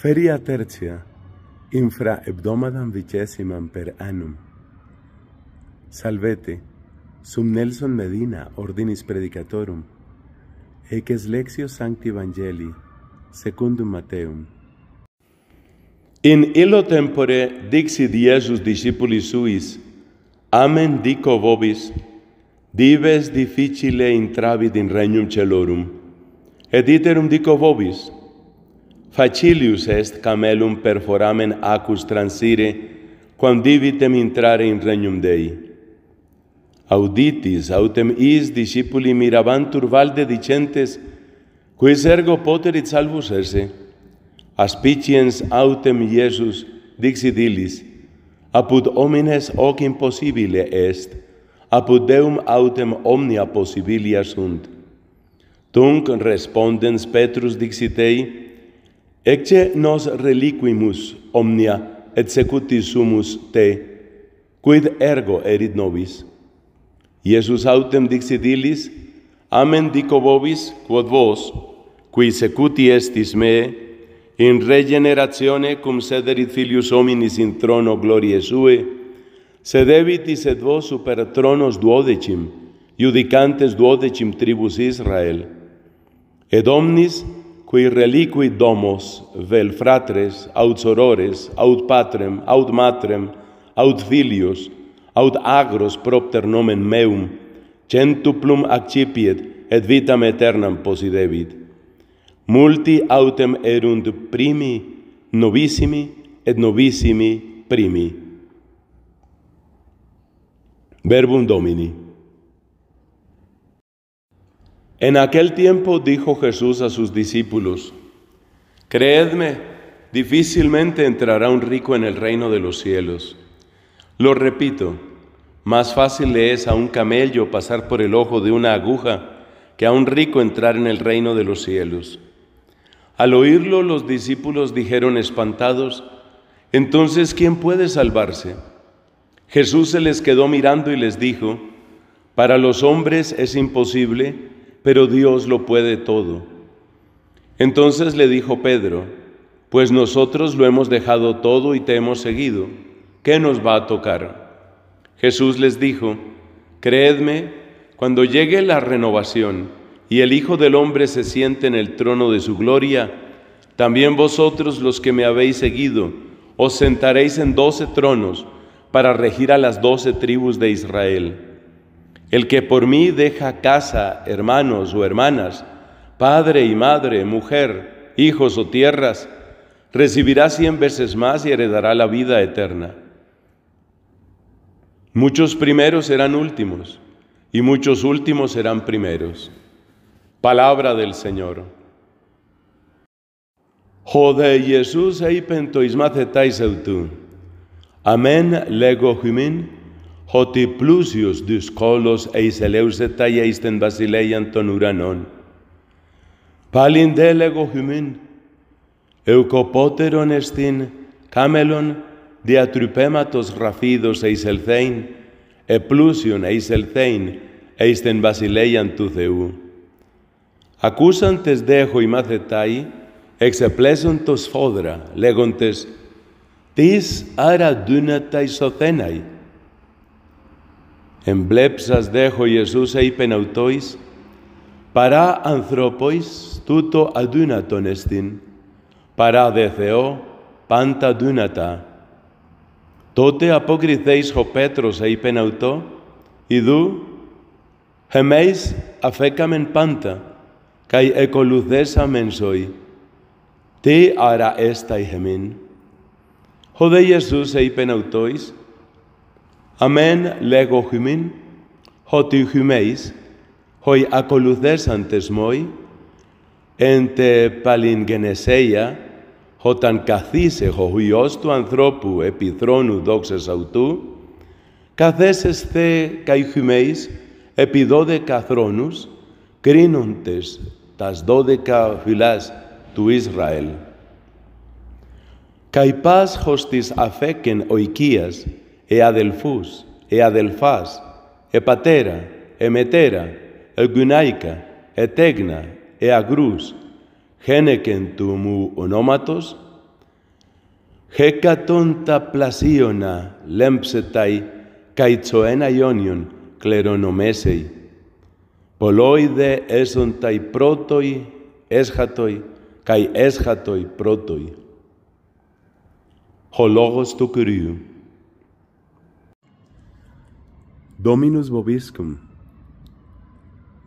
Feria tertia, infra hebdomadam vicesimam per annum. Salvete, sum Nelson Medina, ordinis predicatorum, eques lexio Sancti Evangelii, Secundum Matthaeum. In illo tempore dixit Iesus discipuli suis, amen dico vobis, dives difficile intravit in regnum celorum, et iterum dico vobis, facilius est camelum perforamen acus transire, quam divitem intrare in regnum Dei. Auditis autem is discipuli mirabantur valde dicentes, quis ergo poterit salvus esse. Aspiciens autem Iesus dixit illis, apud homines hoc impossibile est, apud Deum autem omnia possibilia sunt. Tunc respondens Petrus dixit ei, ecce nos reliquimus omnia et secuti sumus te, quid ergo erit nobis. Iesus autem dixit illis, amen dico vobis, quod vos, qui secuti estis me, in regeneratione cum sederit filius hominis in trono glorie sue, sedebitis et vos super tronos duodecim, iudicantes duodecim tribus Israel, et omnis, qui reliqui domos vel fratres, aut sorores, aut patrem, aut matrem, aut filios, aut agros propter nomen meum, centuplum accipiet, et vitam aeternam posidebit. Multi autem erunt primi, novissimi, et novissimi primi. Verbum Domini. En aquel tiempo dijo Jesús a sus discípulos, creedme, difícilmente entrará un rico en el reino de los cielos. Lo repito, más fácil le es a un camello pasar por el ojo de una aguja que a un rico entrar en el reino de los cielos. Al oírlo, los discípulos dijeron espantados, entonces, ¿quién puede salvarse? Jesús se les quedó mirando y les dijo, para los hombres es imposible, pero Dios lo puede todo. Entonces le dijo Pedro, pues nosotros lo hemos dejado todo y te hemos seguido, ¿qué nos va a tocar? Jesús les dijo, creedme, cuando llegue la renovación y el Hijo del Hombre se siente en el trono de su gloria, también vosotros los que me habéis seguido, os sentaréis en 12 tronos para regir a las 12 tribus de Israel. El que por mí deja casa, hermanos o hermanas, padre y madre, mujer, hijos o tierras, recibirá 100 veces más y heredará la vida eterna. Muchos primeros serán últimos, y muchos últimos serán primeros. Palabra del Señor. Ho de Iesus eipentois mathetais eutou. Amen lego hymin, hoti plusius dys kolos eis eleusetai eisten basileian ton uranon. Palin de lego hymin, eukopoteron estin, camelon, diatrypematos rafidos eis elthein, Eplusion eis elthein, eis ten basileian tu Θεού. Ακούσαντες δε χοιμαθετάι, εξεπλέσοντος φόδρα, λέγοντες, «Τις άρα δύνατα ισοθέναι». Εμπλέψας δε χω Ιησούς είπεν αυτοίς, «Παρά ανθρώποις τούτο αδύνατον εστίν, παρά δε Θεό πάντα δύνατα». Τότε αποκριθείς ο Πέτρος είπεν αυτό, «Ιδού, εμείς αφέκαμεν πάντα, καί εκολουθέσαμεν ζωή. Τι άρα έσται εμήν». Ο δε Ιησούς είπεν αυτοίς, «Αμέν λέγω χυμήν, ότι χυμείς, οι ακολουθέσαντες μόι, εν τε παλιγενεσέια, όταν καθίσε ο Υιός του ανθρώπου επί θρόνου δόξας αυτού, καθέσεσθε καηχημείς επί 12 θρόνους, κρίνοντες τας 12 φυλάς του Ισραήλ. Καί πάσχος της αφέκεν οικίας, αδελφούς, αδελφάς, πατέρα, μετέρα, γυναίκα, τέγνα, αγρούς, γένεκεν του μου ονόματος, Hecatonta plasiona lempsetai caitzoena ionion cleronomesei. Poloide esontai protoi eshatoi kai eshatoi protoi. Ο λόγος του Κυρίου. Dominus vobiscum.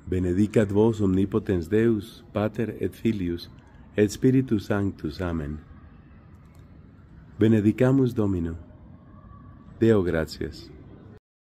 Benedicat vos omnipotens Deus, Pater et Filius, et Spiritus Sanctus. Amen. Benedicamus Domino. Deo gracias.